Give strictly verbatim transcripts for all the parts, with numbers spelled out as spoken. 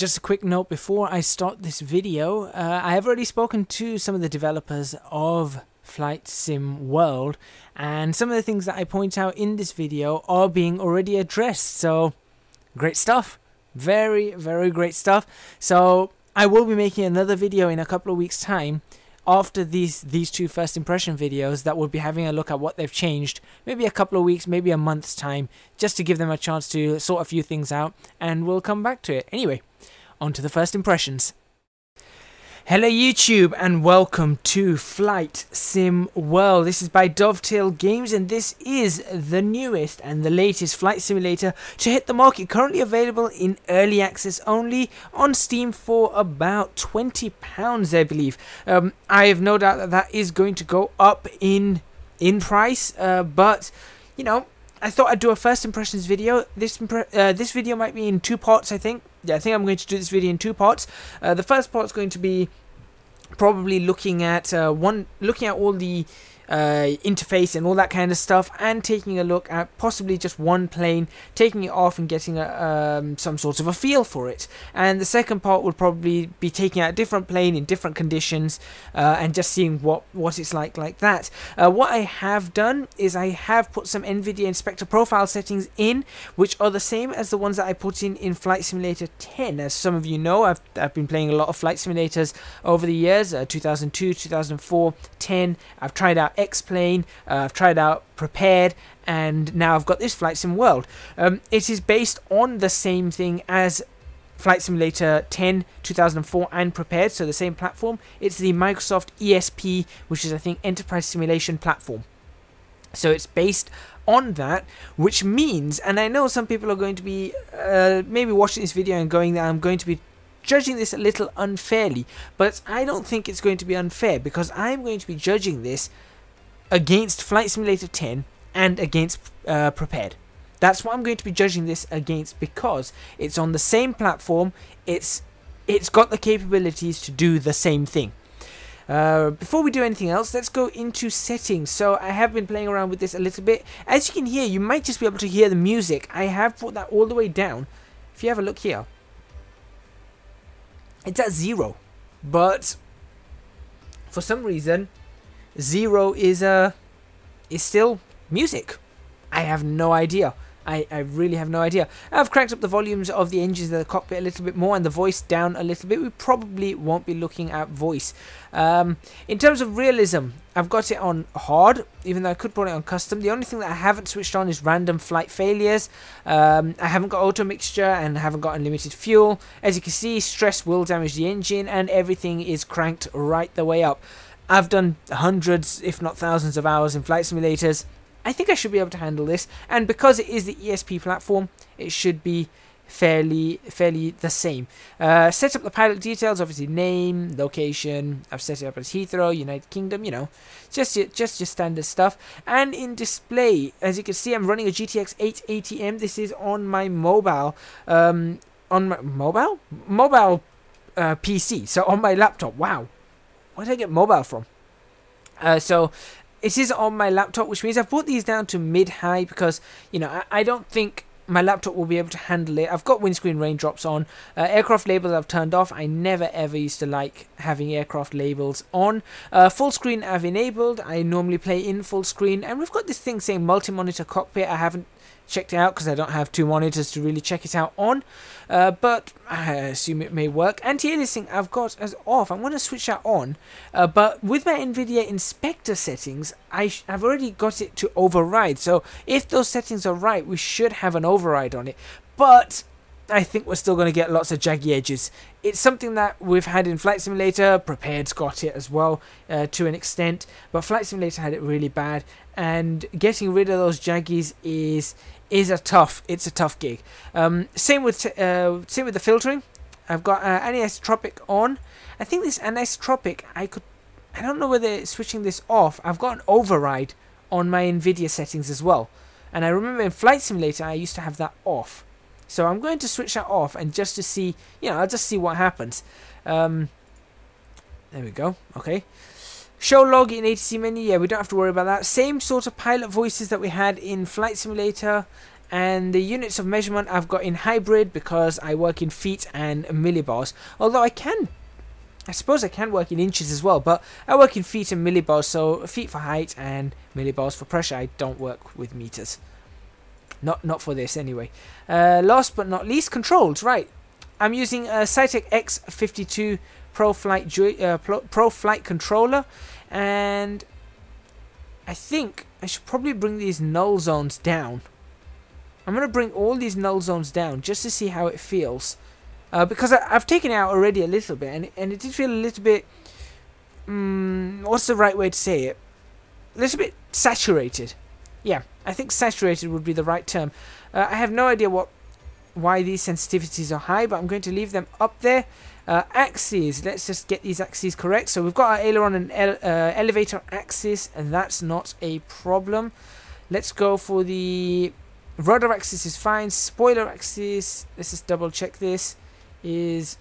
Just a quick note before I start this video, uh, I have already spoken to some of the developers of Flight Sim World, and some of the things that I point out in this video are being already addressed, so great stuff. Very, very great stuff. So I will be making another video in a couple of weeks' time after these these two first impression videos that will be having a look at what they've changed, maybe a couple of weeks, maybe a month's time, just to give them a chance to sort a few things out, and we'll come back to it. Anyway, on to the first impressions. Hello YouTube and welcome to Flight Sim World. This is by Dovetail Games and this is the newest and the latest flight simulator to hit the market, currently available in early access only on Steam for about twenty pounds I believe. Um, I have no doubt that that is going to go up in, in price, uh, but you know, I thought I'd do a first impressions video. This, impre uh, this video might be in two parts I think. Yeah, I think I'm going to do this video in two parts. Uh, the first part is going to be probably looking at uh, one, looking at all the uh, interface and all that kind of stuff, and taking a look at possibly just one plane, taking it off and getting a, um, some sort of a feel for it. And the second part will probably be taking out a different plane in different conditions uh, and just seeing what what it's like like that. Uh, what I have done is I have put some NVIDIA Inspector Profile settings in, which are the same as the ones that I put in in Flight Simulator ten. As some of you know, I've, I've been playing a lot of flight simulators over the years, uh, two thousand two, two thousand four, ten. I've tried out X-Plane, uh, I've tried out Prepared, and now I've got this Flight Sim World. Um, it is based on the same thing as Flight Simulator ten, two thousand four and Prepared, so the same platform. It's the Microsoft E S P, which is I think Enterprise Simulation Platform. So it's based on that, which means, and I know some people are going to be uh, maybe watching this video and going that I'm going to be judging this a little unfairly, but I don't think it's going to be unfair because I'm going to be judging this against Flight Simulator ten and against uh, Prepared. That's what I'm going to be judging this against, because it's on the same platform, it's it's got the capabilities to do the same thing. Uh, before we do anything else, let's go into settings. So I have been playing around with this a little bit. As you can hear, you might just be able to hear the music. I have brought that all the way down. If you have a look here, it's at zero, but for some reason zero is uh is still music. I have no idea. I, I really have no idea. I've cranked up the volumes of the engines of the cockpit a little bit more and the voice down a little bit. We probably won't be looking at voice. Um, in terms of realism, I've got it on hard, even though I could put it on custom. The only thing that I haven't switched on is random flight failures. Um, I haven't got auto mixture and haven't got unlimited fuel. As you can see, stress will damage the engine and everything is cranked right the way up. I've done hundreds, if not thousands of hours in flight simulators. I think I should be able to handle this, and because it is the E S P platform, it should be fairly fairly the same. Uh, set up the pilot details, obviously name, location. I've set it up as Heathrow, United Kingdom, you know, just your, just your standard stuff. And in display, as you can see, I'm running a G T X eight eighty M. This is on my mobile, um, on my mobile, mobile uh, P C. So on my laptop. Wow, where did I get mobile from? Uh, so. It is on my laptop, which means I've brought these down to mid-high because, you know, I, I don't think my laptop will be able to handle it. I've got windscreen raindrops on. Uh, aircraft labels I've turned off. I never ever used to like having aircraft labels on. Uh, full screen I've enabled. I normally play in full screen. And we've got this thing saying multi-monitor cockpit. I haven't checked it out because I don't have two monitors to really check it out on. Uh, but I assume it may work. Anti-aliasing I've got as off. I'm going to switch that on. Uh, but with my NVIDIA Inspector settings, I sh I've already got it to override. So if those settings are right, we should have an override on it. But I think we're still going to get lots of jaggy edges. It's something that we've had in Flight Simulator. Prepared's got it as well uh, to an extent, but Flight Simulator had it really bad, and getting rid of those jaggies is is a tough it's a tough gig. Um, same with uh, same with the filtering. I've got uh, anisotropic on. I think this anisotropic, I could I don't know whether switching this off. I've got an override on my NVIDIA settings as well, and I remember in Flight Simulator I used to have that off. So I'm going to switch that off and just to see, you know, I'll just see what happens. Um, there we go. Okay. Show log in A T C menu. Yeah, we don't have to worry about that. Same sort of pilot voices that we had in Flight Simulator and the units of measurement I've got in hybrid because I work in feet and millibars, although I can I suppose I can work in inches as well, but I work in feet and millibars, so feet for height and millibars for pressure. I don't work with meters, not not for this anyway. Uh, last but not least, controls. Right, I'm using a Saitek X fifty-two Pro Flight uh, Pro Flight controller, and I think I should probably bring these null zones down. I'm going to bring all these null zones down just to see how it feels. Uh, because I, I've taken it out already a little bit, and, and it did feel a little bit, um, what's the right way to say it? A little bit saturated. Yeah, I think saturated would be the right term. Uh, I have no idea what, why these sensitivities are high, but I'm going to leave them up there. Uh, axes, let's just get these axes correct. So we've got our aileron and ele uh, elevator axis, and that's not a problem. Let's go for the rudder axis is fine. Spoiler axis, let's just double check this. Is,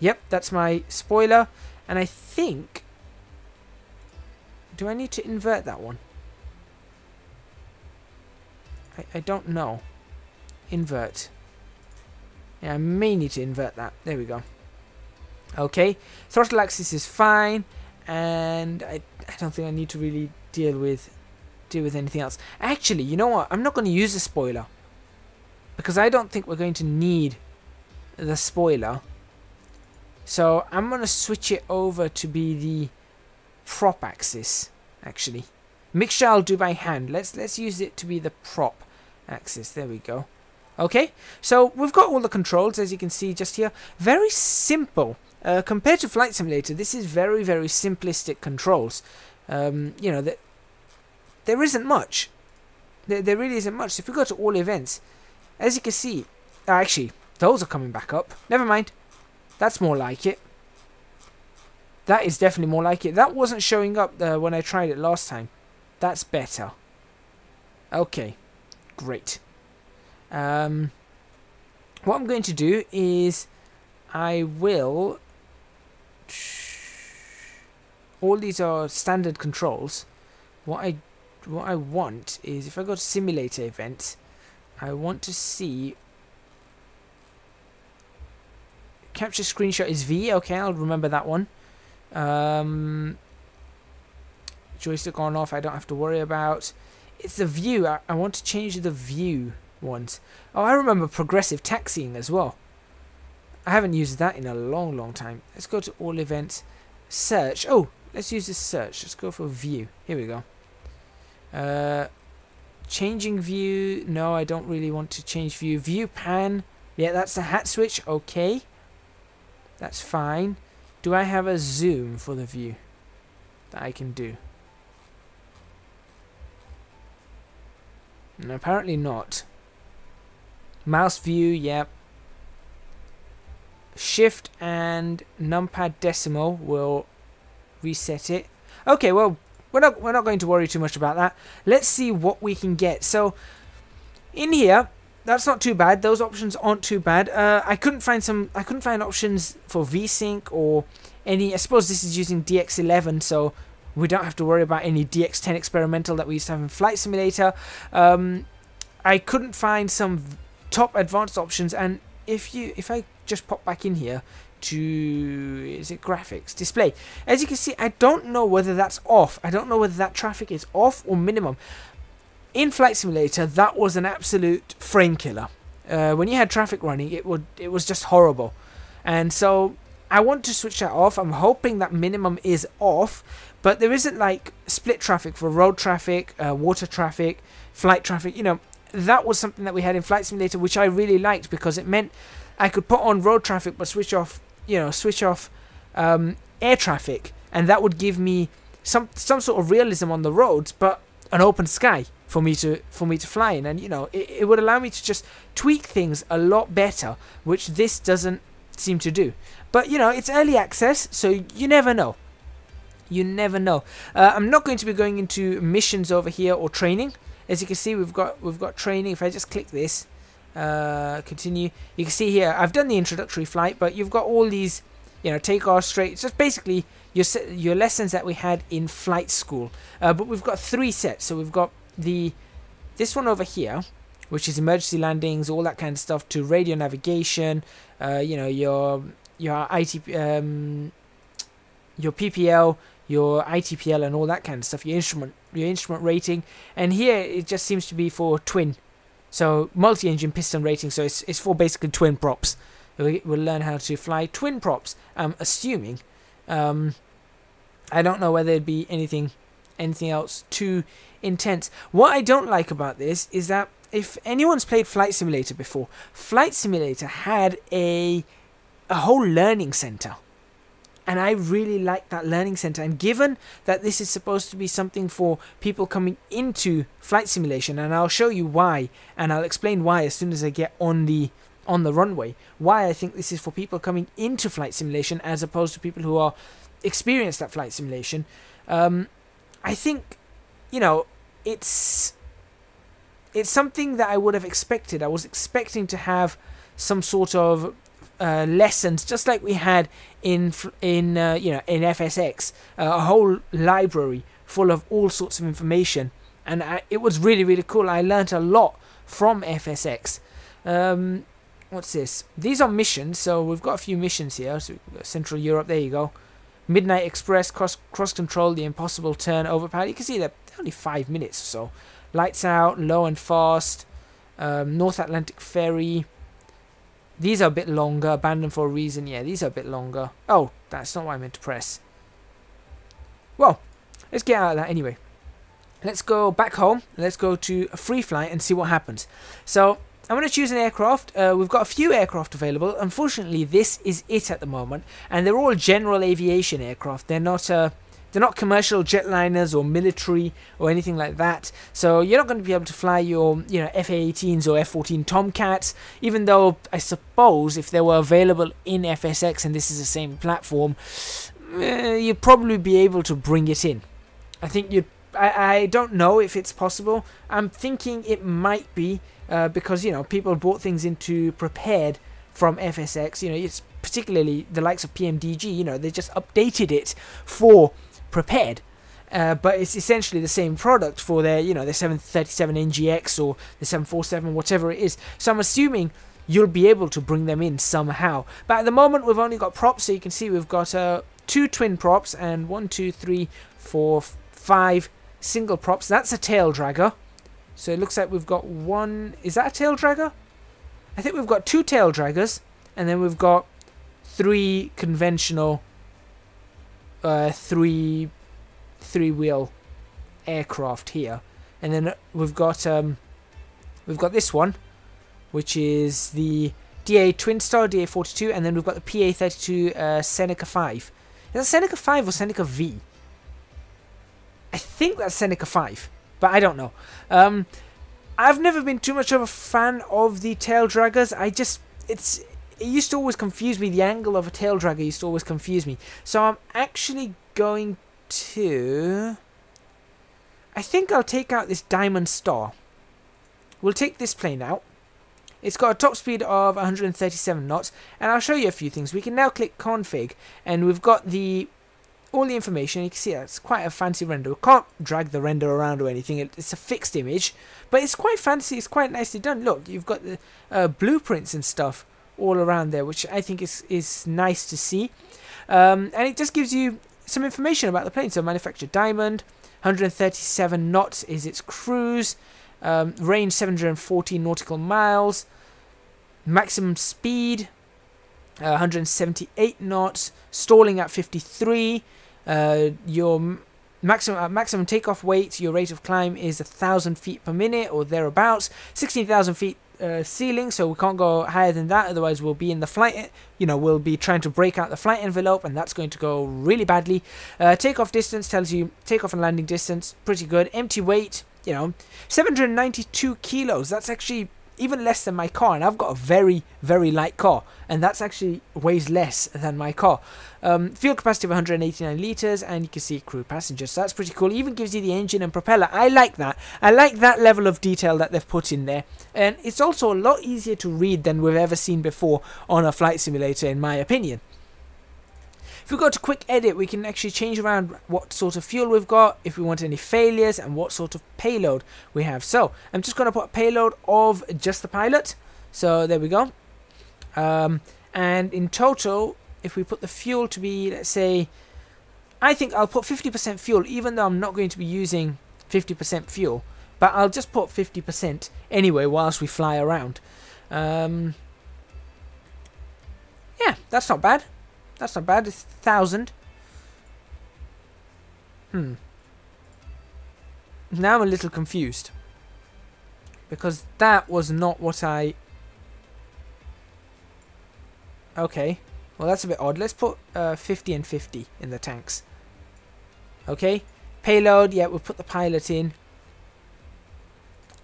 yep, that's my spoiler, and I think, do I need to invert that one? I, I don't know. Invert. Yeah, I may need to invert that. There we go. Okay, throttle axis is fine, and I, I don't think I need to really deal with deal with anything else. Actually, you know what? I'm not going to use a spoiler because I don't think we're going to need the spoiler, so I'm gonna switch it over to be the prop axis. Actually, mixture I'll do by hand. Let's let's use it to be the prop axis. There we go. Okay, so we've got all the controls, as you can see just here. Very simple uh, compared to Flight Simulator. This is very very simplistic controls. Um, you know that there isn't much. There there really isn't much. So if we go to all events, as you can see, uh, actually. Those are coming back up. Never mind. That's more like it. That is definitely more like it. That wasn't showing up uh, when I tried it last time. That's better. Okay. Great. Um, what I'm going to do is I will... All these are standard controls. What I, what I want is, if I go to simulator events, I want to see... Capture screenshot is V. Okay, I'll remember that one. Um, joystick on off, I don't have to worry about. It's the view. I, I want to change the view ones. Oh, I remember progressive taxiing as well. I haven't used that in a long, long time. Let's go to all events. Search. Oh, let's use this search. Let's go for view. Here we go. Uh, changing view. No, I don't really want to change view. View pan. Yeah, that's the hat switch. Okay. That's fine. Do I have a zoom for the view that I can do? And apparently not. Mouse view, yep. Shift and numpad decimal will reset it. Okay, well, we're not we're not going to worry too much about that. Let's see what we can get. So in here, that's not too bad. Those options aren't too bad. Uh, I couldn't find some. I couldn't find options for VSync or any. I suppose this is using D X eleven, so we don't have to worry about any D X ten experimental that we used to have in Flight Simulator. Um, I couldn't find some top advanced options. And if you, if I just pop back in here to, is it graphics display? As you can see, I don't know whether that's off. I don't know whether that traffic is off or minimum. In Flight Simulator, that was an absolute frame killer. Uh, when you had traffic running, it would it was just horrible. And so I want to switch that off. I'm hoping that minimum is off, but there isn't like split traffic for road traffic, uh, water traffic, flight traffic. You know, that was something that we had in Flight Simulator, which I really liked because it meant I could put on road traffic but switch off, you know, switch off um, air traffic, and that would give me some some sort of realism on the roads, but an open sky for me to for me to fly in, and you know it, it would allow me to just tweak things a lot better, which this doesn't seem to do. But you know, it's early access, so you never know. You never know. Uh, I'm not going to be going into missions over here or training. As you can see, we've got we've got training. If I just click this, uh, continue. You can see here I've done the introductory flight, but you've got all these, you know, take off straight. It's just basically your your lessons that we had in flight school. Uh, but we've got three sets, so we've got the this one over here, which is emergency landings, all that kind of stuff, to radio navigation, uh, you know, your your I T, um, your P P L, your I T P L, and all that kind of stuff. Your instrument, your instrument rating, and here it just seems to be for twin, so multi-engine piston rating. So it's it's for basically twin props. We, we'll learn how to fly twin props. I'm assuming. Um, I don't know whether it'd be anything, anything else too intense. What I don't like about this is that if anyone's played Flight Simulator before, Flight Simulator had a a whole learning center, and I really like that learning center. And given that this is supposed to be something for people coming into flight simulation, and I'll show you why, and I'll explain why as soon as I get on the on the runway, why I think this is for people coming into flight simulation as opposed to people who are experienced at flight simulation. Um, I think, you know, it's it's something that I would have expected. I was expecting to have some sort of uh, lessons, just like we had in in uh, you know, in F S X, uh, a whole library full of all sorts of information, and I, it was really really cool. I learnt a lot from F S X. Um, what's this? These are missions, so we've got a few missions here. So we've got Central Europe. There you go. Midnight Express, cross cross control, the impossible turn, overpower. You can see they're only five minutes or so. Lights out, low and fast, um, North Atlantic ferry. These are a bit longer. Abandoned for a reason. Yeah, these are a bit longer. Oh, that's not what I meant to press. Well, let's get out of that anyway. Let's go back home. Let's go to a free flight and see what happens. So I'm going to choose an aircraft. Uh, we've got a few aircraft available. Unfortunately, this is it at the moment, and they're all general aviation aircraft. They're not uh, they're not commercial jetliners or military or anything like that. So you're not going to be able to fly your, you know, F eighteens or F fourteen Tomcats. Even though I suppose if they were available in F S X and this is the same platform, uh, you'd probably be able to bring it in. I think you'd. I, I don't know if it's possible. I'm thinking it might be. Uh, because, you know, people brought things into prepared from F S X, you know, it's particularly the likes of P M D G, you know, they just updated it for prepared, uh, but it's essentially the same product for their, you know, the seven thirty-seven N G X or the seven forty-seven, whatever it is. So I'm assuming you'll be able to bring them in somehow. But at the moment, we've only got props, so you can see we've got uh, two twin props and one, two, three, four, five single props. That's a tail dragger. So it looks like we've got one... Is that a tail dragger? I think we've got two tail draggers. And then we've got three conventional... Uh, three... Three-wheel aircraft here. And then we've got... Um, we've got this one. Which is the D A Twin Star, D A forty-two. And then we've got the P A thirty-two uh, Seneca five. Is that Seneca five or Seneca V? I think that's Seneca five. But I don't know. Um, I've never been too much of a fan of the tail draggers. I just, it's, it used to always confuse me. The angle of a tail dragger used to always confuse me. So I'm actually going to, I think I'll take out this Diamond Star. We'll take this plane out. It's got a top speed of one hundred thirty-seven knots. And I'll show you a few things. We can now click config. And we've got the... all the information. You can see that's quite a fancy render. We can't drag the render around or anything. It's a fixed image, but it's quite fancy. It's quite nicely done. Look, you've got the uh, blueprints and stuff all around there, which I think is is nice to see. Um, and it just gives you some information about the plane. So manufactured diamond, one hundred thirty-seven knots is its cruise, um, range seven hundred fourteen nautical miles, maximum speed uh, one hundred seventy-eight knots, stalling at fifty-three. Uh, your maximum uh, maximum takeoff weight, your rate of climb is a thousand feet per minute or thereabouts. Sixteen thousand feet uh, ceiling, so we can't go higher than that. Otherwise, we'll be in the flight. You know, we'll be trying to break out the flight envelope, and that's going to go really badly. Uh, takeoff distance tells you takeoff and landing distance. Pretty good. Empty weight, you know, seven hundred ninety-two kilos. That's actually even less than my car, and I've got a very, very light car, and that's actually weighs less than my car. Um, fuel capacity of one hundred eighty-nine litres, and you can see crew passengers, so that's pretty cool. It even gives you the engine and propeller. I like that. I like that level of detail that they've put in there, and it's also a lot easier to read than we've ever seen before on a flight simulator, in my opinion. If we go to quick edit, we can actually change around what sort of fuel we've got, if we want any failures, and what sort of payload we have. So I'm just going to put a payload of just the pilot. So there we go. Um, and in total, if we put the fuel to be, let's say, I think I'll put fifty percent fuel, even though I'm not going to be using fifty percent fuel. But I'll just put fifty percent anyway whilst we fly around. Um, yeah, that's not bad. That's not bad. It's one thousand. Hmm. Now I'm a little confused. Because that was not what I... Okay. Well, that's a bit odd. Let's put uh, fifty and fifty in the tanks. Okay. Payload. Yeah, we'll put the pilot in.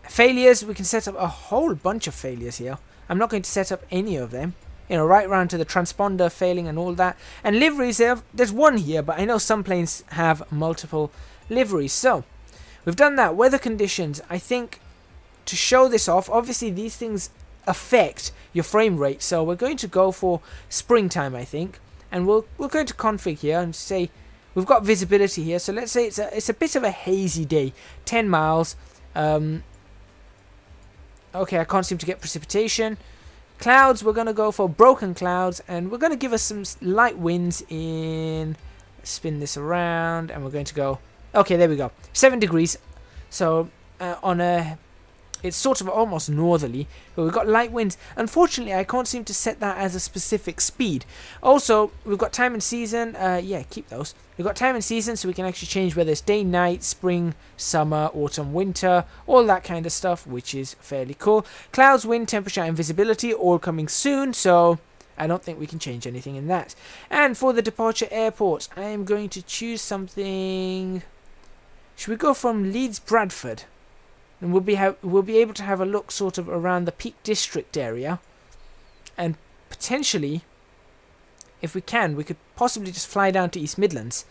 Failures, we can set up a whole bunch of failures here. I'm not going to set up any of them. You know, right round to the transponder failing and all that. And liveries, there's one here, but I know some planes have multiple liveries. So, we've done that. Weather conditions, I think, to show this off, obviously these things affect your frame rate. So, we're going to go for springtime, I think. And we'll, we're going to config here and say, we've got visibility here. So, let's say it's a, it's a bit of a hazy day. ten miles. Um... Okay, I can't seem to get precipitation. Clouds, we're going to go for broken clouds. And we're going to give us some light winds in... Spin this around. And we're going to go... Okay, there we go. Seven degrees. So, uh, on a... It's sort of almost northerly. But we've got light winds. Unfortunately, I can't seem to set that as a specific speed. Also, we've got time and season. Uh, yeah, keep those. We've got time and season, so we can actually change whether it's day, night, spring, summer, autumn, winter, all that kind of stuff, which is fairly cool. Clouds, wind, temperature, and visibility, all coming soon, so I don't think we can change anything in that. And for the departure airports, I am going to choose something... Should we go from Leeds Bradford? And we'll be, ha we'll be able to have a look sort of around the Peak District area. And potentially... If we can, we could possibly just fly down to East Midlands.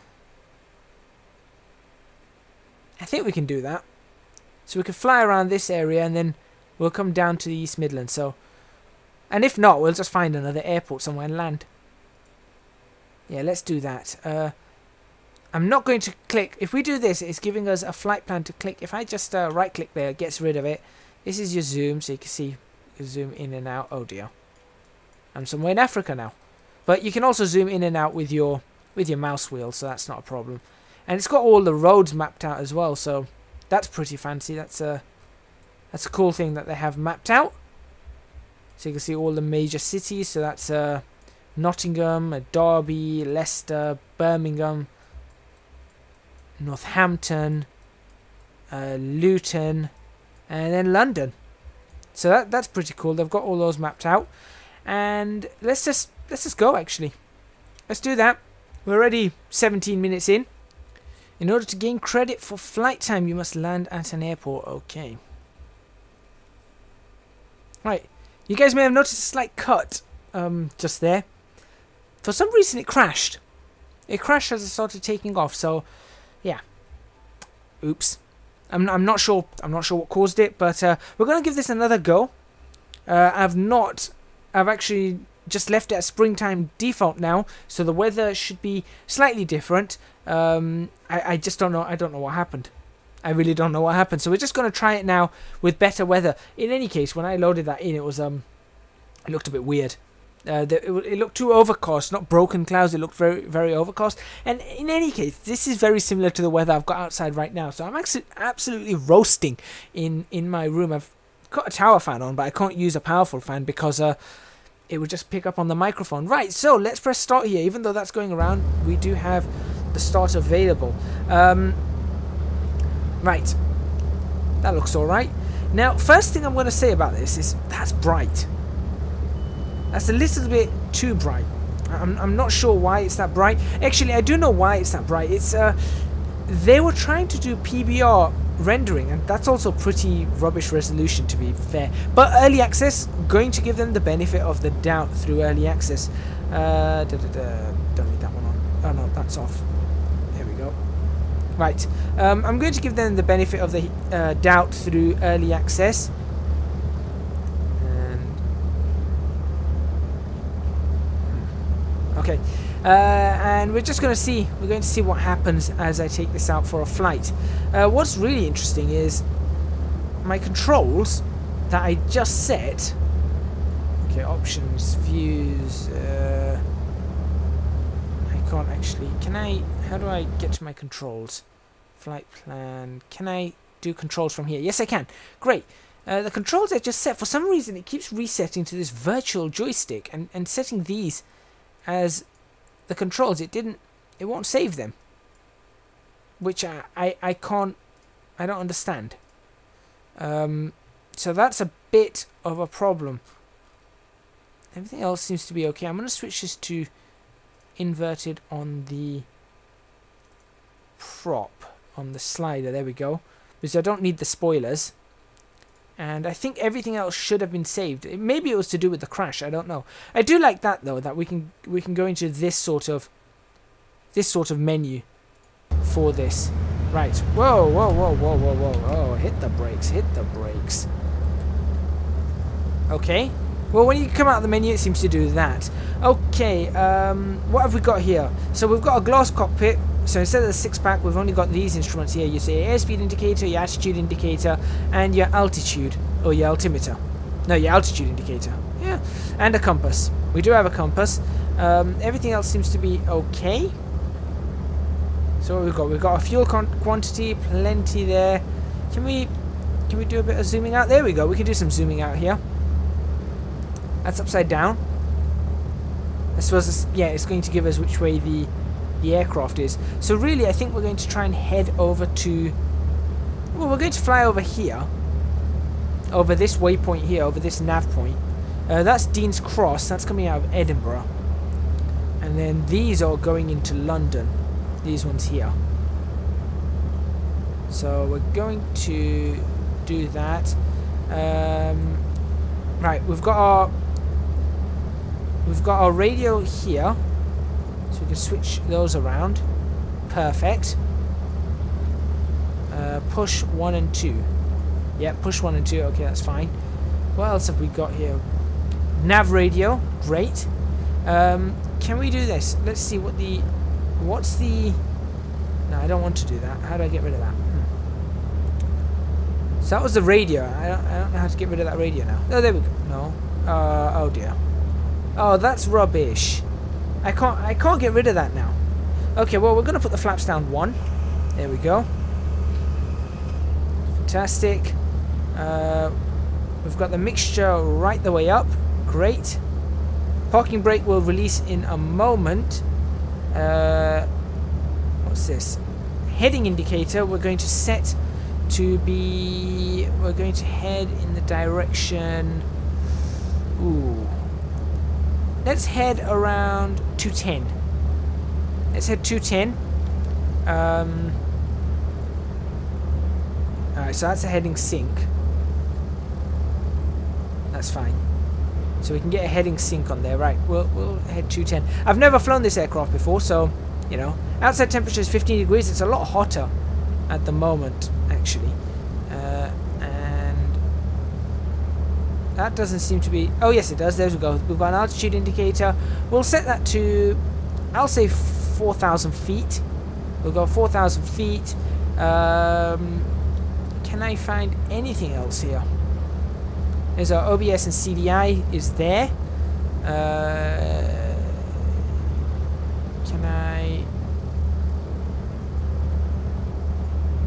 I think we can do that. So we could fly around this area and then we'll come down to the East Midlands. So, and if not, we'll just find another airport somewhere and land. Yeah, let's do that. Uh, I'm not going to click. If we do this, it's giving us a flight plan to click. If I just uh, right click there, it gets rid of it. This is your zoom, so you can see you zoom in and out. Oh dear. I'm somewhere in Africa now. But you can also zoom in and out with your with your mouse wheel, so that's not a problem. And it's got all the roads mapped out as well, so that's pretty fancy. That's a that's a cool thing that they have mapped out. So you can see all the major cities. So that's uh, Nottingham, Derby, Leicester, Birmingham, Northampton, uh, Luton, and then London. So that that's pretty cool. They've got all those mapped out. And let's just let's just go actually. Let's do that. We're already seventeen minutes in. In order to gain credit for flight time, you must land at an airport. Okay. Right. You guys may have noticed a slight cut um, just there. For some reason it crashed. It crashed as I started taking off, so yeah. Oops. I'm, I'm not sure I'm not sure what caused it, but uh, we're going to give this another go. Uh, I've not... I've actually just left it at springtime default now, so the weather should be slightly different. Um, I, I just don't know. I don't know what happened. I really don't know what happened. So we're just going to try it now with better weather. In any case, when I loaded that in, it was um, it looked a bit weird. Uh, the, it, it looked too overcast, not broken clouds. It looked very, very overcast. And in any case, this is very similar to the weather I've got outside right now. So I'm actually absolutely roasting in in my room. I've got a tower fan on, but I can't use a powerful fan because uh, it would just pick up on the microphone. Right, so let's press start here. Even though that's going around, we do have the start available. Um, right, that looks all right. Now, first thing I'm going to say about this is that's bright. That's a little bit too bright. I'm, I'm not sure why it's that bright. Actually, I do know why it's that bright. It's uh, they were trying to do P B R rendering, and that's also pretty rubbish resolution, to be fair. But early access, going to give them the benefit of the doubt through early access. Uh, da, da, da. Don't need that one on. Oh no, that's off. There we go. Right, um, I'm going to give them the benefit of the uh, doubt through early access. And okay, Uh, and we're just going to see, we're going to see what happens as I take this out for a flight. Uh, what's really interesting is my controls that I just set. Okay, options, views, uh, I can't actually, can I, how do I get to my controls? Flight plan, can I do controls from here? Yes, I can. Great. Uh, the controls I just set, for some reason it keeps resetting to this virtual joystick and, and setting these as the controls. It didn't, it won't save them, which I, I, I can't, I don't understand. Um, so that's a bit of a problem. Everything else seems to be okay. I'm going to switch this to inverted on the prop, on the slider, there we go, because I don't need the spoilers. And I think everything else should have been saved. It, maybe it was to do with the crash. I don't know. I do like that though, that we can we can go into this sort of this sort of menu for this. Right. Whoa, whoa, whoa, whoa, whoa, whoa! Oh, hit the brakes! Hit the brakes! Okay. Well, when you come out of the menu, it seems to do that. Okay. Um, what have we got here? So we've got a glass cockpit. So instead of the six-pack, we've only got these instruments here. You see your airspeed indicator, your attitude indicator, and your altitude, or your altimeter. No, your altitude indicator. Yeah. And a compass. We do have a compass. Um, everything else seems to be okay. So what we've got, we've got a fuel con quantity, plenty there. Can we, can we do a bit of zooming out? There we go. We can do some zooming out here. That's upside down. I suppose, it's, yeah, it's going to give us which way the... the aircraft is. So really I think we're going to try and head over to, well, we're going to fly over here, over this waypoint here, over this nav point. Uh, that's Dean's Cross, that's coming out of Edinburgh, and then these are going into London, these ones here. So we're going to do that. Um, right, we've got our we've got our radio here. So we can switch those around. Perfect. Uh, push one and two. Yeah, push one and two. Okay, that's fine. What else have we got here? Nav radio. Great. Um, can we do this? Let's see what the... What's the... No, I don't want to do that. How do I get rid of that? Hmm. So that was the radio. I don't, I don't know how to get rid of that radio now. Oh, there we go. No. Uh, oh, dear. Oh, that's rubbish. I can't, I can't get rid of that now. Okay, well, we're going to put the flaps down one. There we go. Fantastic. Uh, we've got the mixture right the way up. Great. Parking brake will release in a moment. Uh, what's this? Heading indicator we're going to set to be... We're going to head in the direction... Ooh... Let's head around two ten. Let's head two ten. Um, Alright, so that's a heading sync. That's fine. So we can get a heading sync on there. Right, we'll, we'll head two ten. I've never flown this aircraft before, so, you know. Outside temperature is fifteen degrees. It's a lot hotter at the moment, actually. Uh, That doesn't seem to be... Oh, yes, it does. There we go. We've got an altitude indicator. We'll set that to... I'll say four thousand feet. We'll go four thousand feet. Um, can I find anything else here? There's our O B S and C D I is there. Uh, can I...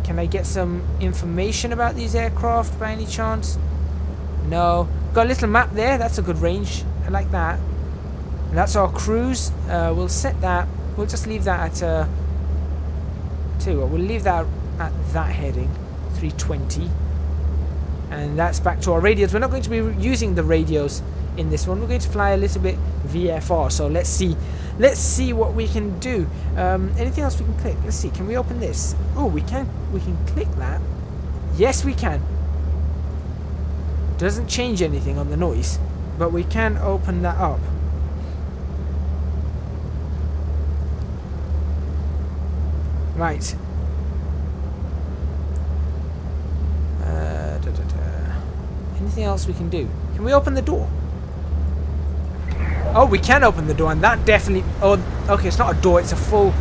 Can I get some information about these aircraft by any chance? No. Got a little map there. That's a good range. I like that. And that's our cruise. Uh, we'll set that. We'll just leave that at... Uh, tell you what, we'll leave that at that heading. three twenty. And that's back to our radios. We're not going to be using the radios in this one. We're going to fly a little bit V F R. So let's see. Let's see what we can do. Um, anything else we can click? Let's see. Can we open this? Oh, we can. We can click that. Yes, we can. Doesn't change anything on the noise, but we can open that up. Right. Uh, da, da, da. Anything else we can do? Can we open the door? Oh, we can open the door, and that definitely... Oh, okay, it's not a door, it's a full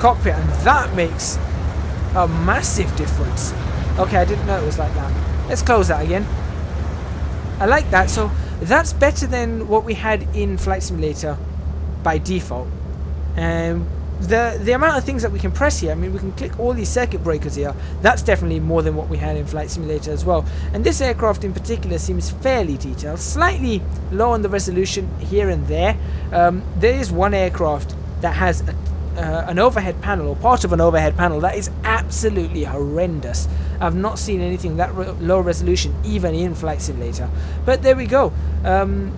cockpit, and that makes a massive difference. Okay, I didn't know it was like that. Let's close that again. I like that, so that's better than what we had in Flight Simulator by default. And the the amount of things that we can press here, I mean, we can click all these circuit breakers here. That's definitely more than what we had in Flight Simulator as well. And this aircraft in particular seems fairly detailed, slightly low on the resolution here and there. Um, there is one aircraft that has a, uh, an overhead panel, or part of an overhead panel, that is absolutely horrendous. I've not seen anything that re low resolution even in Flight Simulator. But there we go. Um,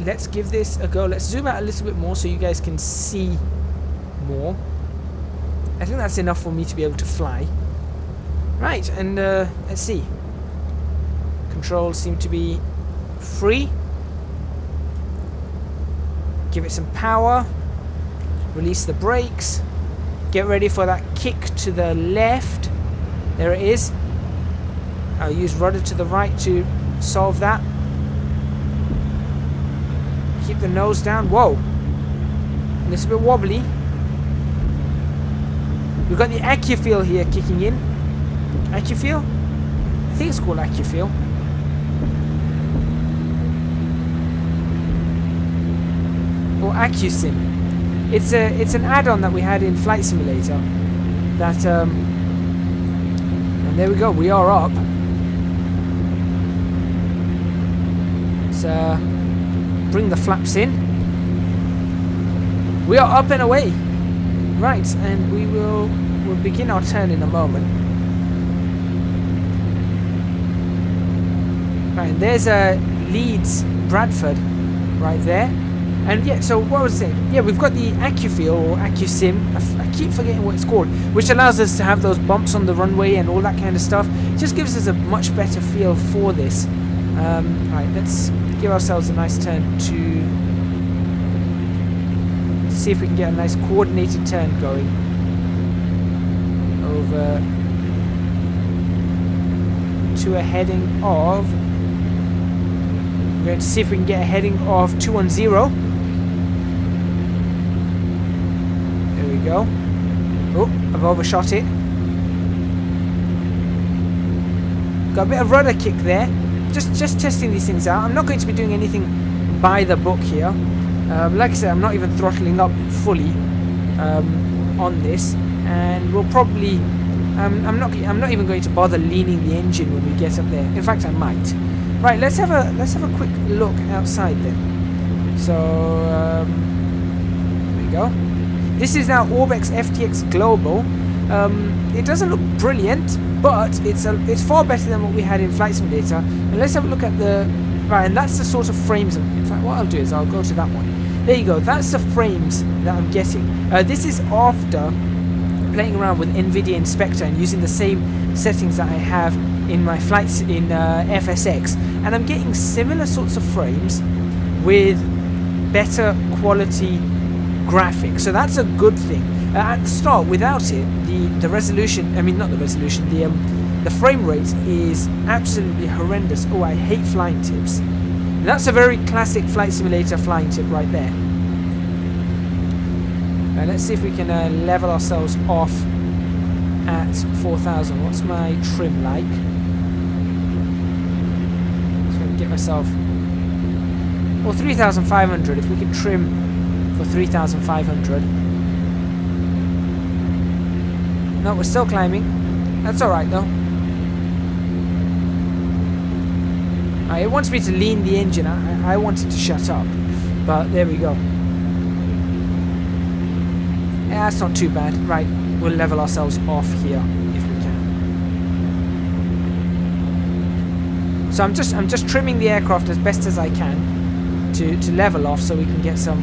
let's give this a go. Let's zoom out a little bit more so you guys can see more. I think that's enough for me to be able to fly. Right, and uh, let's see. Controls seem to be free. Give it some power. Release the brakes. Get ready for that kick to the left. There it is. I'll use rudder to the right to solve that. Keep the nose down. Whoa. A little bit wobbly. We've got the Accu-Feel here kicking in. Accu-Feel? I think it's called Accu-Feel. Or AccuSim. It's a it's an add-on that we had in Flight Simulator. That um and there we go, we are up. Let's uh bring the flaps in. We are up and away. Right, and we will we'll begin our turn in a moment. Right, there's a Leeds Bradford right there. And yeah, so what was it? Yeah, we've got the Accu-Feel or AccuSim. I, f I keep forgetting what it's called, which allows us to have those bumps on the runway and all that kind of stuff. It just gives us a much better feel for this. Um, right, let's give ourselves a nice turn to... see if we can get a nice coordinated turn going over to a heading of, we're going to see if we can get a heading of two ten. There we go. Oh, I've overshot it. Got a bit of rudder kick there. Just, just testing these things out. I'm not going to be doing anything by the book here. Um, like I said, I'm not even throttling up fully um, on this, and we'll probably um, I'm not I'm not even going to bother leaning the engine when we get up there. In fact, I might. Right, let's have a let's have a quick look outside then. So um, there we go. This is now Orbex F T X Global. Um, it doesn't look brilliant, but it's a, it's far better than what we had in Flight Simulator. And let's have a look at the right, and that's the sort of frames. In fact, what I'll do is I'll go to that one. There you go. That's the frames that I'm getting. Uh, this is after playing around with NVIDIA Inspector and using the same settings that I have in my flights in uh, F S X, and I'm getting similar sorts of frames with better quality graphics. So that's a good thing. Uh, at the start, without it, the the resolution. I mean, not the resolution. The um, The frame rate is absolutely horrendous. Oh, I hate flying tips. And that's a very classic Flight Simulator flying tip right there. Now let's see if we can uh, level ourselves off at four thousand. What's my trim like? So I can get myself... or three thousand five hundred, if we can trim for three thousand five hundred. No, we're still climbing. That's alright though. It wants me to lean the engine. I, I want it to shut up, but there we go. Yeah, that's not too bad. Right, we'll level ourselves off here if we can. So I'm just I'm just trimming the aircraft as best as I can to to level off so we can get some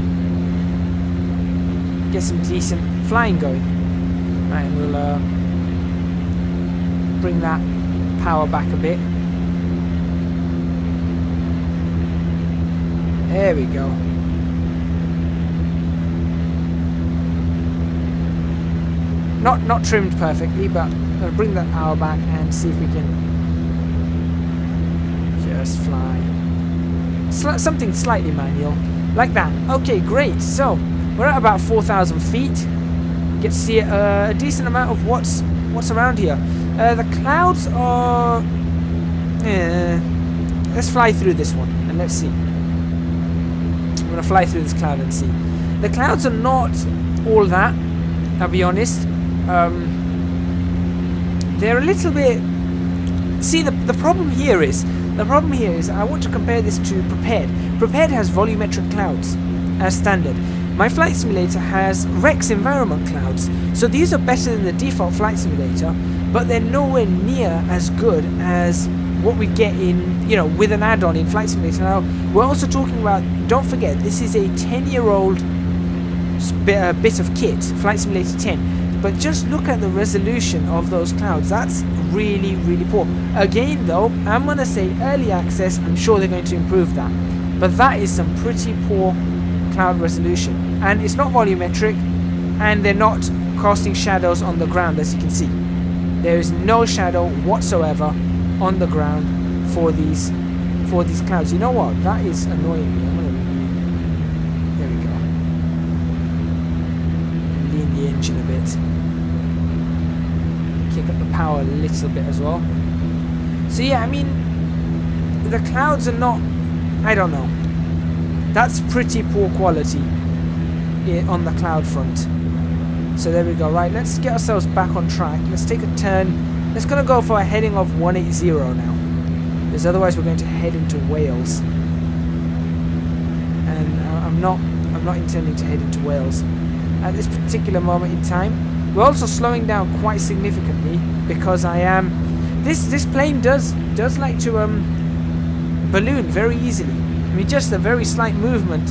get some decent flying going. Right, and we'll uh, bring that power back a bit. There we go. Not not trimmed perfectly, but I'll bring that power back and see if we can just fly. Sl something slightly manual, like that. Okay, great. So we're at about four thousand feet. Get to see uh, a decent amount of what's what's around here. Uh, the clouds are. Uh, let's fly through this one and let's see. I'm gonna fly through this cloud and see. The clouds are not all that. I'll be honest. Um, they're a little bit. See, the the problem here is. The problem here is I want to compare this to Prepared. Prepared has volumetric clouds as standard. My flight simulator has Rex Environment Clouds. So these are better than the default flight simulator, but they're nowhere near as good as what we get in, you know, with an add-on in Flight Simulator. Now, we're also talking about, don't forget, this is a ten-year-old bit of kit, Flight Simulator ten. But just look at the resolution of those clouds. That's really, really poor. Again, though, I'm going to say early access. I'm sure they're going to improve that. But that is some pretty poor cloud resolution. And it's not volumetric, and they're not casting shadows on the ground, as you can see. There is no shadow whatsoever on the ground for these for these clouds. You know what? That is annoying me. I'm gonna, there we go. Lean the engine a bit. Kick up the power a little bit as well. So yeah, I mean, the clouds are not, I don't know, that's pretty poor quality on the cloud front. So there we go. Right, let's get ourselves back on track. Let's take a turn. Let's gonna go for a heading of one eighty now, because otherwise we're going to head into Wales, and I'm not I'm not intending to head into Wales at this particular moment in time. We're also slowing down quite significantly because I am. This this plane does does like to um, balloon very easily. I mean, just a very slight movement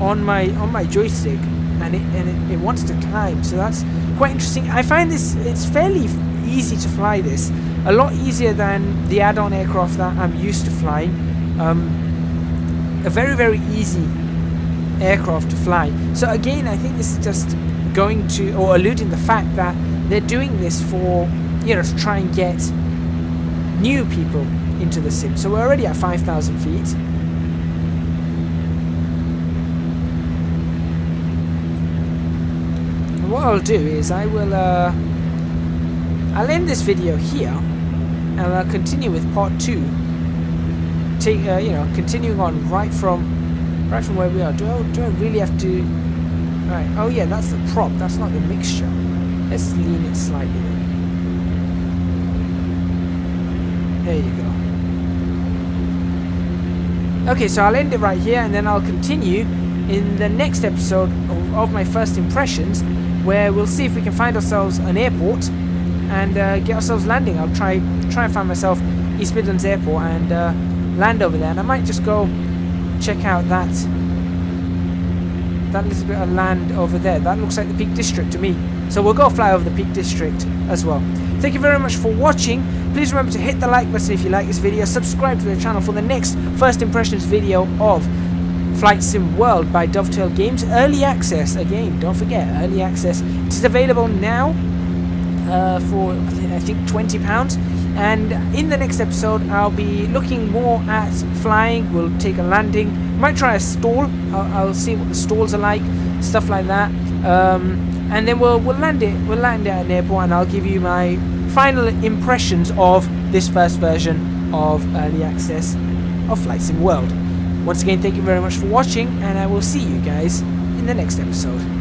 on my on my joystick, and it and it, it wants to climb. So that's quite interesting. I find this it's fairly easy to fly this. A lot easier than the add-on aircraft that I'm used to flying. Um, a very very easy aircraft to fly. So again, I think this is just. Going to or alluding the fact that they're doing this for, you know, to try and get new people into the sim. So we're already at five thousand feet. And what I'll do is I will uh, I'll end this video here, and I'll continue with part two. Take uh, you know, continuing on right from right from where we are. Do I do I really have to? Right. Oh yeah, that's the prop. That's not the mixture. Let's lean it slightly. There you go. Okay, so I'll end it right here, and then I'll continue in the next episode of, of my first impressions, where we'll see if we can find ourselves an airport and uh, get ourselves landing. I'll try try and find myself East Midlands Airport and uh, land over there. And I might just go check out that. That little bit of land over there. That looks like the Peak District to me. So we'll go fly over the Peak District as well. Thank you very much for watching. Please remember to hit the like button if you like this video. Subscribe to the channel for the next First Impressions video of Flight Sim World by Dovetail Games. Early access, again, don't forget, early access. It is available now uh, for, I think, twenty pounds. And in the next episode, I'll be looking more at flying. We'll take a landing. Might try a stall. I'll, I'll see what the stalls are like, stuff like that, um, and then we'll we'll land it. We'll land it at an airport, and I'll give you my final impressions of this first version of early access of Flight Sim World. Once again, thank you very much for watching, and I will see you guys in the next episode.